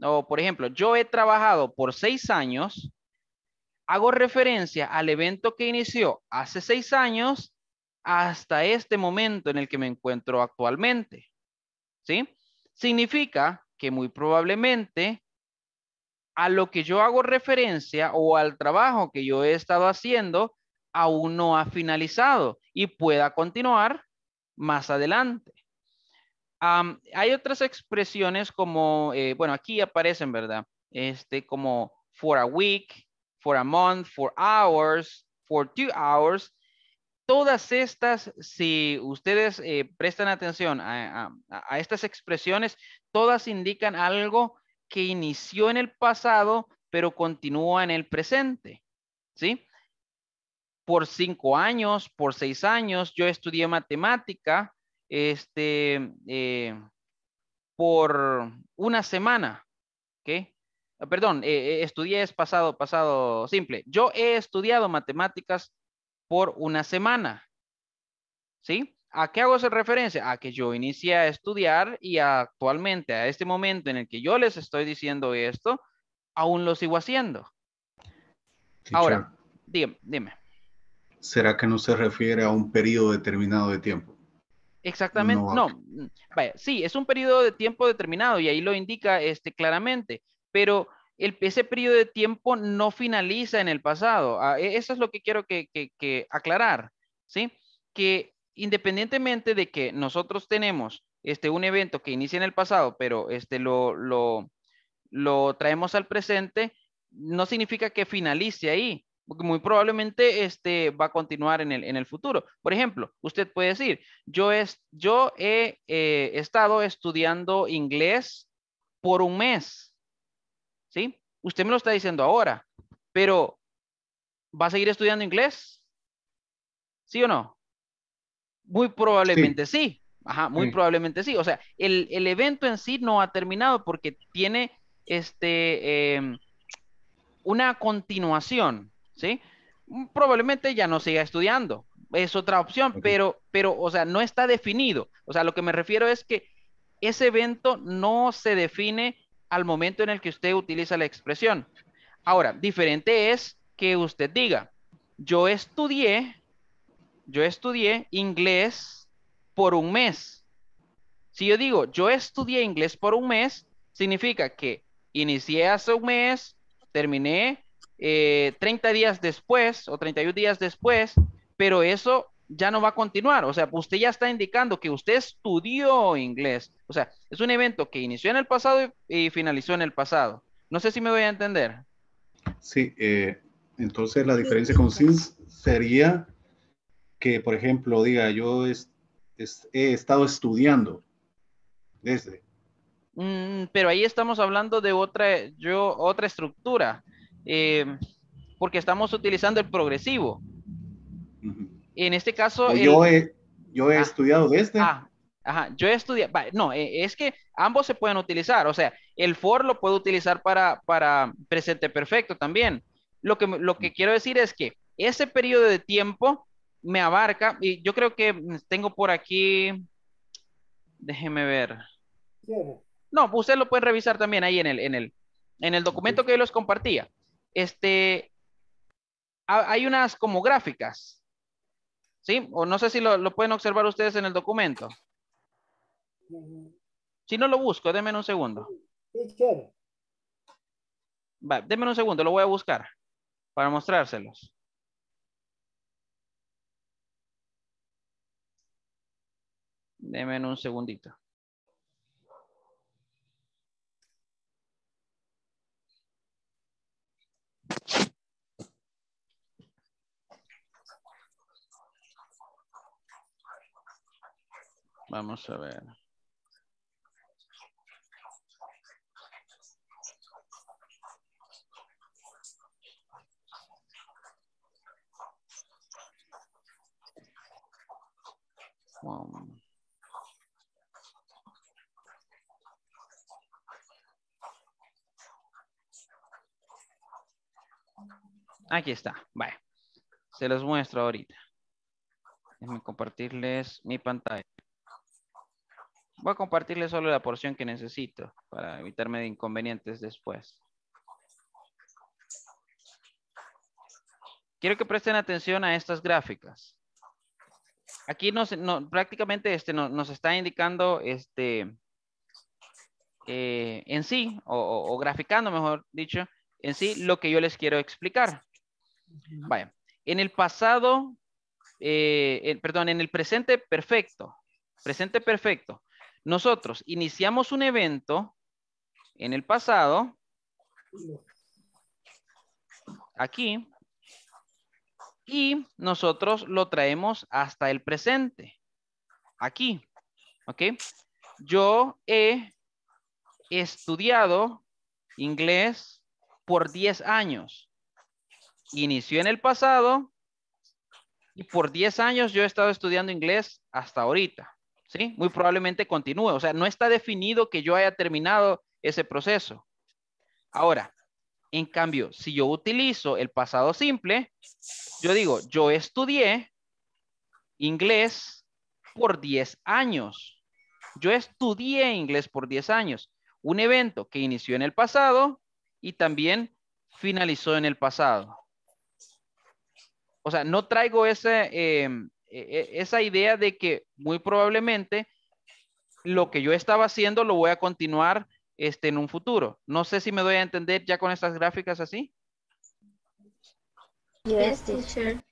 o por ejemplo, yo he trabajado por 6 años, hago referencia al evento que inició hace 6 años hasta este momento en el que me encuentro actualmente. ¿Sí? Significa que muy probablemente a lo que yo hago referencia o al trabajo que yo he estado haciendo aún no ha finalizado y pueda continuar más adelante. Hay otras expresiones como, bueno, aquí aparecen, ¿verdad? Como for a week, for a month, for hours, for 2 hours. Todas estas, si ustedes prestan atención a estas expresiones, todas indican algo que inició en el pasado, pero continúa en el presente. ¿Sí? Por 5 años, por 6 años, yo estudié matemática por 1 semana. ¿Ok? Perdón, estudié es pasado simple. Yo he estudiado matemáticas por 1 semana. ¿Sí? ¿A qué hago esa referencia? A que yo inicié a estudiar y actualmente, a este momento en el que yo les estoy diciendo esto, aún lo sigo haciendo. Teacher, ahora, dime. ¿Será que no se refiere a un periodo determinado de tiempo? Exactamente, no. Vaya, sí, es un periodo de tiempo determinado y ahí lo indica claramente. Pero ese periodo de tiempo no finaliza en el pasado. Eso es lo que quiero que aclarar, ¿sí? Que independientemente de que nosotros tenemos un evento que inicia en el pasado, pero lo traemos al presente, no significa que finalice ahí, Porque muy probablemente va a continuar en el futuro. Por ejemplo, usted puede decir, yo he estado estudiando inglés por un mes. ¿Sí? Usted me lo está diciendo ahora, pero ¿va a seguir estudiando inglés? ¿Sí o no? Muy probablemente sí. Ajá, muy probablemente sí. O sea, el evento en sí no ha terminado porque tiene una continuación, ¿sí? Probablemente ya no siga estudiando. Es otra opción, okay. pero, o sea, no está definido. O sea, lo que me refiero es que ese evento no se define al momento en el que usted utiliza la expresión. Ahora, diferente es que usted diga, yo estudié inglés por un mes. Si yo digo, yo estudié inglés por un mes, significa que inicié hace un mes, terminé 30 días después o 31 días después, pero eso ya no va a continuar. O sea, usted ya está indicando que usted estudió inglés. O sea, es un evento que inició en el pasado y finalizó en el pasado. No sé si me voy a entender. Sí, entonces la diferencia con since sería... que, por ejemplo, diga, yo he estado estudiando desde. Pero ahí estamos hablando de otra estructura, porque estamos utilizando el progresivo. Uh-huh. En este caso... Yo he estudiado desde. Ajá, yo he estudiado. No, es que ambos se pueden utilizar. O sea, el for lo puedo utilizar para presente perfecto también. Lo que quiero decir es que ese periodo de tiempo... me abarca, y yo creo que tengo por aquí, déjeme ver. No, usted lo puede revisar también ahí en el documento que yo les compartía. Hay unas como gráficas, ¿sí? O no sé si lo pueden observar ustedes en el documento. Si no lo busco, denme un segundo. Va, denme un segundo, lo voy a buscar para mostrárselos. Deme un segundito. Vamos a ver. Wow. Aquí está, vaya. Se los muestro ahorita. Déjenme compartirles mi pantalla. Voy a compartirles solo la porción que necesito para evitarme de inconvenientes después. Quiero que presten atención a estas gráficas. Aquí prácticamente nos está indicando en sí, o graficando mejor dicho, en sí lo que yo les quiero explicar. Vaya, en el pasado, en el presente perfecto, nosotros iniciamos un evento en el pasado, aquí, y nosotros lo traemos hasta el presente, aquí, ¿ok? Yo he estudiado inglés por 10 años. Inició en el pasado y por 10 años yo he estado estudiando inglés hasta ahorita, ¿sí? Muy probablemente continúe, o sea, no está definido que yo haya terminado ese proceso. Ahora, en cambio, si yo utilizo el pasado simple, yo digo, yo estudié inglés por 10 años. Yo estudié inglés por 10 años. Un evento que inició en el pasado y también finalizó en el pasado. O sea, no traigo esa idea de que muy probablemente lo que yo estaba haciendo lo voy a continuar en un futuro. No sé si me doy a entender ya con estas gráficas así. Yes, teacher.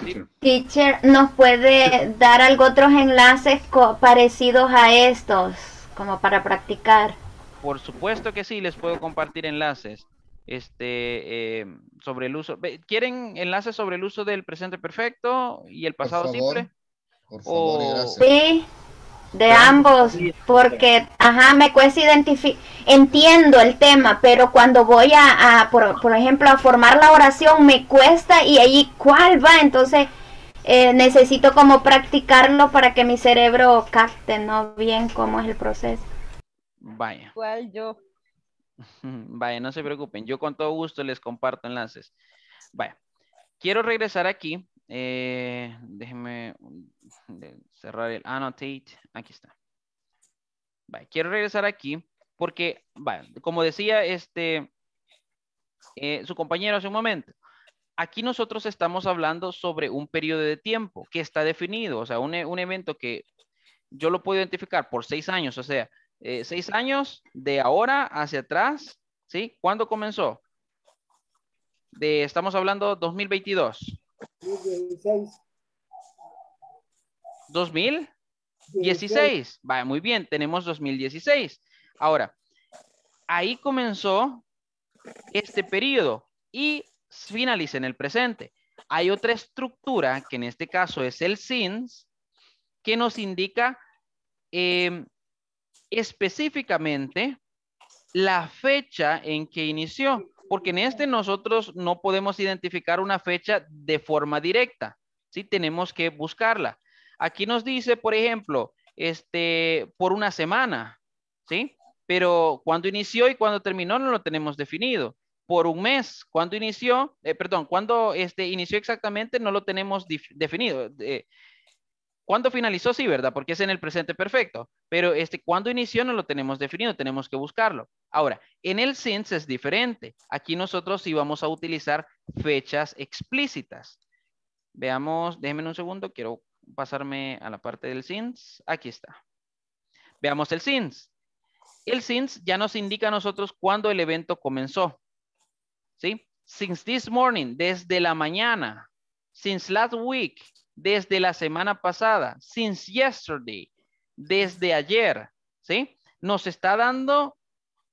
Sí. Teacher, ¿nos puede dar otros enlaces parecidos a estos, como para practicar? Por supuesto que sí, les puedo compartir enlaces. sobre el uso. ¿Quieren enlaces sobre el uso del presente perfecto y el pasado simple? Por favor, gracias. Sí, de ambos, porque ajá, me cuesta identificar, entiendo el tema, pero cuando voy por ejemplo, a formar la oración me cuesta y allí cuál va, entonces necesito como practicarlo para que mi cerebro capte, ¿no? Bien cómo es el proceso. Vaya. ¿Cuál yo? Vaya, no se preocupen, yo con todo gusto les comparto enlaces. Vaya, quiero regresar aquí. Déjenme cerrar el annotate. Aquí está. Vale, quiero regresar aquí porque, vale, como decía su compañero hace un momento, aquí nosotros estamos hablando sobre un periodo de tiempo que está definido, o sea, un evento que yo lo puedo identificar por 6 años, o sea, 6 años de ahora hacia atrás, ¿sí? ¿Cuándo comenzó? Estamos hablando 2022. 2016. Vale, muy bien, tenemos 2016. Ahora, ahí comenzó este periodo y finaliza en el presente. Hay otra estructura, que en este caso es el since, que nos indica específicamente la fecha en que inició. Porque en nosotros no podemos identificar una fecha de forma directa, ¿sí? Tenemos que buscarla. Aquí nos dice, por ejemplo, por una semana, ¿sí? Pero cuando inició y cuando terminó no lo tenemos definido. Por un mes, cuando inició, cuando inició exactamente no lo tenemos definido. ¿Cuándo finalizó? Sí, ¿verdad? Porque es en el presente perfecto. Pero cuando inició no lo tenemos definido, tenemos que buscarlo. Ahora, en el since es diferente. Aquí nosotros sí vamos a utilizar fechas explícitas. Veamos, déjenme un segundo, quiero pasarme a la parte del since. Aquí está. Veamos el since. El since ya nos indica a nosotros cuándo el evento comenzó. ¿Sí? Since this morning, desde la mañana. Since last week, desde la semana pasada, since yesterday, desde ayer, ¿sí? Nos está dando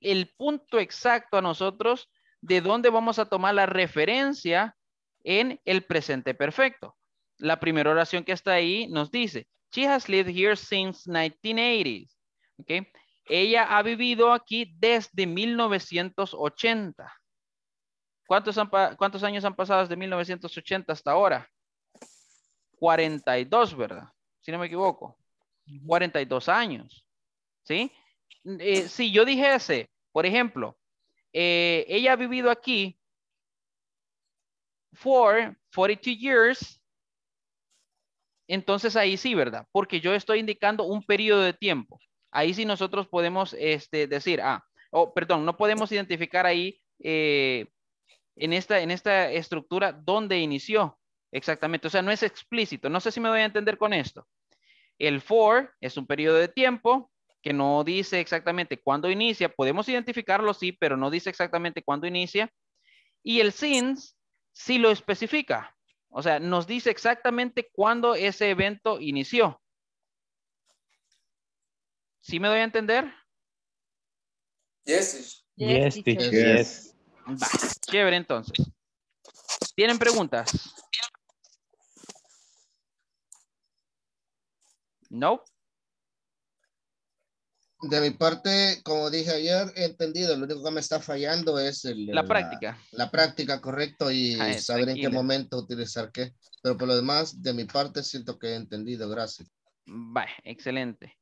el punto exacto a nosotros de dónde vamos a tomar la referencia en el presente perfecto. La primera oración que está ahí nos dice, she has lived here since 1980, ¿okay? Ella ha vivido aquí desde 1980. ¿Cuántos años han pasado desde 1980 hasta ahora? 42, ¿verdad? Si no me equivoco. 42 años. ¿Sí? Si yo dijese, por ejemplo, ella ha vivido aquí for 42 years, entonces ahí sí, ¿verdad? Porque yo estoy indicando un periodo de tiempo. Ahí sí nosotros podemos decir, no podemos identificar ahí en esta estructura dónde inició. Exactamente, o sea, no es explícito. No sé si me voy a entender con esto. El for es un periodo de tiempo que no dice exactamente cuándo inicia. Podemos identificarlo, sí, pero no dice exactamente cuándo inicia. Y el since sí lo especifica. O sea, nos dice exactamente cuándo ese evento inició. ¿Sí me doy a entender? Yes. Yes, teacher. Yes. Va, chévere, entonces. ¿Tienen preguntas? No. De mi parte, como dije ayer, he entendido. Lo único que me está fallando es la práctica. La práctica, correcto, y saber en qué momento utilizar qué. Pero por lo demás, de mi parte, siento que he entendido. Gracias. Vale, excelente.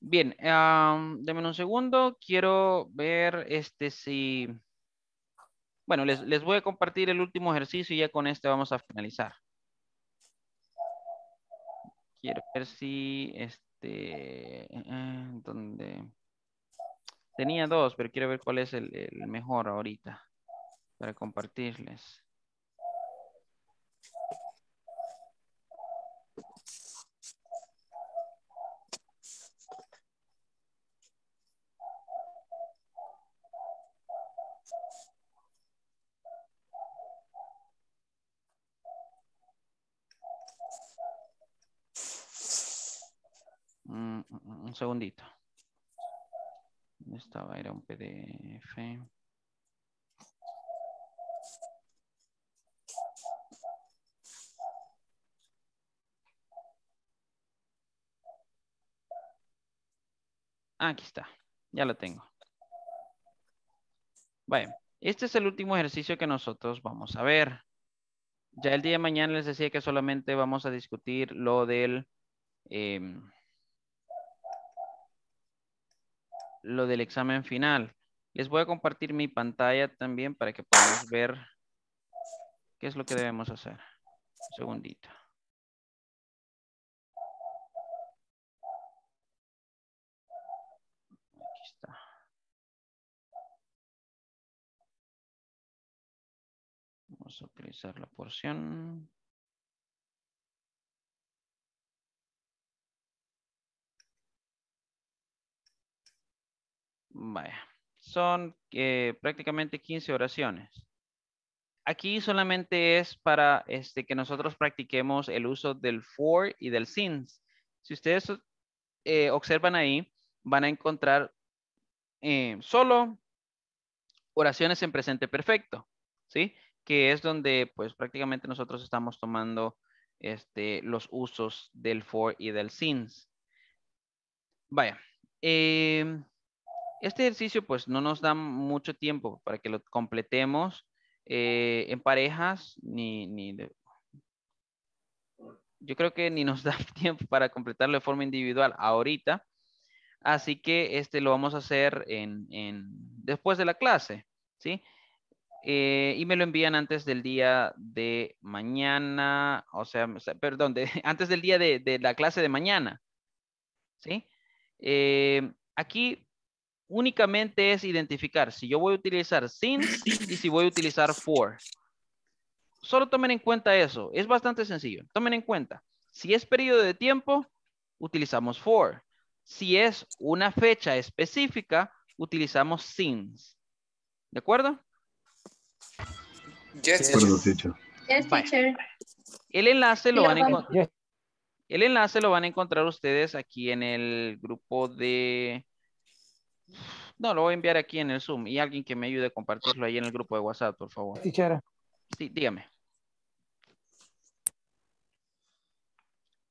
Bien, denme un segundo. Quiero ver si... Bueno, les voy a compartir el último ejercicio y ya con este vamos a finalizar. Quiero ver si donde tenía 2, pero quiero ver cuál es el mejor ahorita para compartirles. Un segundito. ¿Dónde estaba? Era un PDF. Aquí está. Ya la tengo. Bueno, este es el último ejercicio que nosotros vamos a ver. Ya el día de mañana les decía que solamente vamos a discutir lo del... Lo del examen final. Les voy a compartir mi pantalla también para que podamos ver qué es lo que debemos hacer. Un segundito. Aquí está. Vamos a utilizar la porción. Vaya, son prácticamente 15 oraciones. Aquí solamente es para que nosotros practiquemos el uso del for y del since. Si ustedes observan ahí, van a encontrar solo oraciones en presente perfecto, ¿sí? Que es donde pues prácticamente nosotros estamos tomando los usos del for y del since. Vaya, este ejercicio pues no nos da mucho tiempo para que lo completemos en parejas, yo creo que ni nos da tiempo para completarlo de forma individual ahorita. Así que lo vamos a hacer después de la clase, ¿sí? Y me lo envían antes del día de mañana, perdón, antes del día de la clase de mañana, ¿sí? Aquí... únicamente es identificar si yo voy a utilizar since y si voy a utilizar for. Solo tomen en cuenta eso. Es bastante sencillo. Tomen en cuenta. Si es periodo de tiempo, utilizamos for. Si es una fecha específica, utilizamos since. ¿De acuerdo? Yes, teacher. Yes, teacher. El enlace lo van a encontrar ustedes aquí en el grupo de... No, lo voy a enviar aquí en el Zoom y alguien que me ayude a compartirlo ahí en el grupo de WhatsApp, por favor. Tichara. Sí, dígame.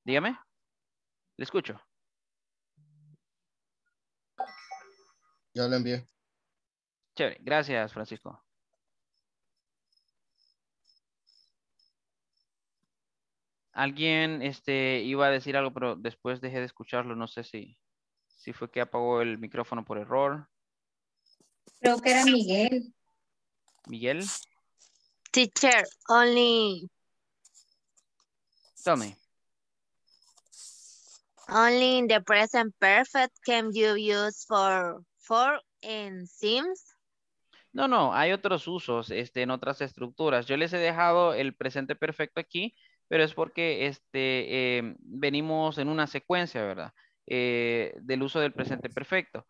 Dígame. Le escucho. Ya lo envié. Chévere. Gracias, Francisco. Alguien iba a decir algo, pero después dejé de escucharlo. No sé si fue que apagó el micrófono por error. Creo que era Miguel. ¿Miguel? Teacher, only... Tell me. Only in the present perfect can you use for and seems. No, hay otros usos en otras estructuras. Yo les he dejado el presente perfecto aquí, pero es porque venimos en una secuencia, ¿verdad? Del uso del presente perfecto.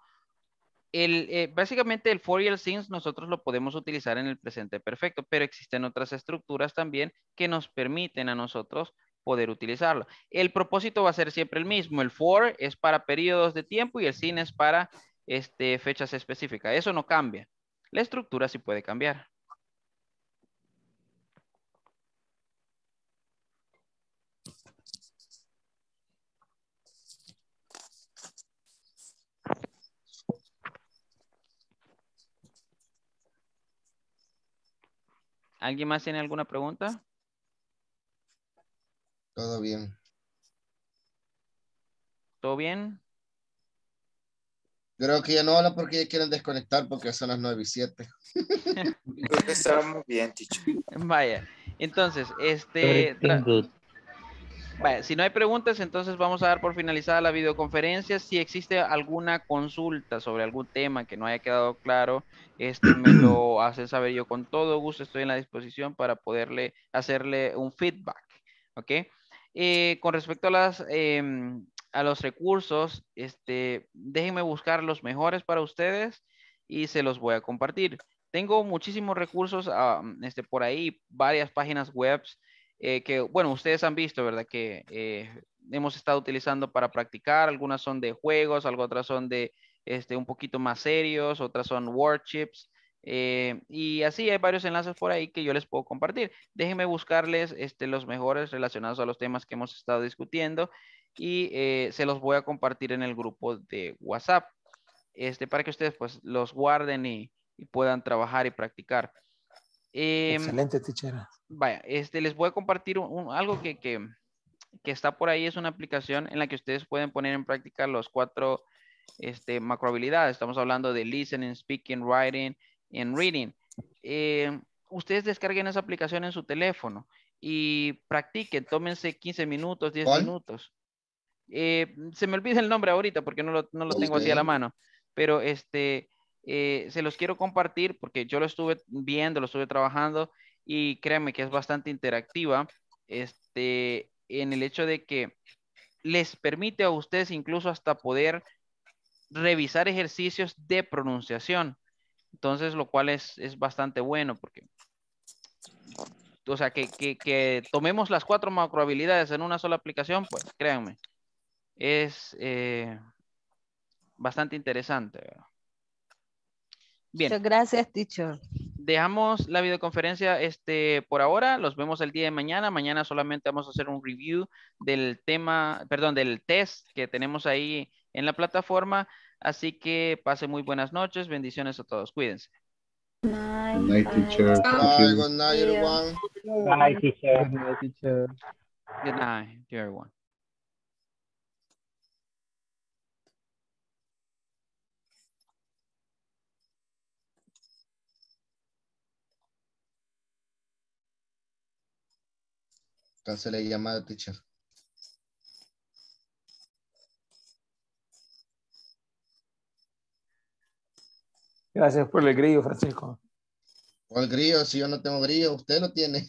Básicamente el for y el since nosotros lo podemos utilizar en el presente perfecto, pero existen otras estructuras también que nos permiten a nosotros poder utilizarlo. El propósito va a ser siempre el mismo. El for es para periodos de tiempo y el since es para fechas específicas. Eso no cambia. La estructura sí puede cambiar. ¿Alguien más tiene alguna pregunta? Todo bien. ¿Todo bien? Creo que ya no hablan porque ya quieren desconectar porque son las 9:07. Creo que estábamos bien, Ticho. Vaya, entonces, Vaya, si no hay preguntas, entonces vamos a dar por finalizada la videoconferencia. Si existe alguna consulta sobre algún tema que no haya quedado claro, me lo hacen saber. Yo con todo gusto estoy en la disposición para poderle hacerle un feedback, ¿ok? Con respecto a los recursos, déjenme buscar los mejores para ustedes y se los voy a compartir. Tengo muchísimos recursos por ahí, varias páginas web. Que, bueno, ustedes han visto, ¿verdad? Que hemos estado utilizando para practicar. Algunas son de juegos, otras son de un poquito más serios, otras son worksheets. Y así hay varios enlaces por ahí que yo les puedo compartir. Déjenme buscarles los mejores relacionados a los temas que hemos estado discutiendo y se los voy a compartir en el grupo de WhatsApp. para que ustedes pues los guarden y puedan trabajar y practicar. Excelente, tichera. Vaya, les voy a compartir algo que está por ahí. Es una aplicación en la que ustedes pueden poner en práctica los 4 macro habilidades. Estamos hablando de listening, speaking, writing and reading. Ustedes descarguen esa aplicación en su teléfono y practiquen, tómense 15 minutos, 10 minutos. Se me olvida el nombre ahorita porque no lo tengo así a la mano, pero se los quiero compartir porque yo lo estuve viendo, lo estuve trabajando y créanme que es bastante interactiva en el hecho de que les permite a ustedes incluso hasta poder revisar ejercicios de pronunciación. Entonces, lo cual es bastante bueno porque, o sea, que tomemos las 4 macro habilidades en una sola aplicación, pues créanme, es bastante interesante, ¿verdad? Bien. Muchas gracias, teacher. Dejamos la videoconferencia por ahora. Los vemos el día de mañana. Mañana solamente vamos a hacer un review del tema, perdón, del test que tenemos ahí en la plataforma. Así que pasen muy buenas noches. Bendiciones a todos. Cuídense. Good night, teacher. Good night, everyone. Good night, teacher. Good night, teacher. Good night, everyone. Cancelé llamada, teacher. Gracias por el grillo, Francisco. ¿Cuál grillo? Si yo no tengo grillo, usted lo tiene.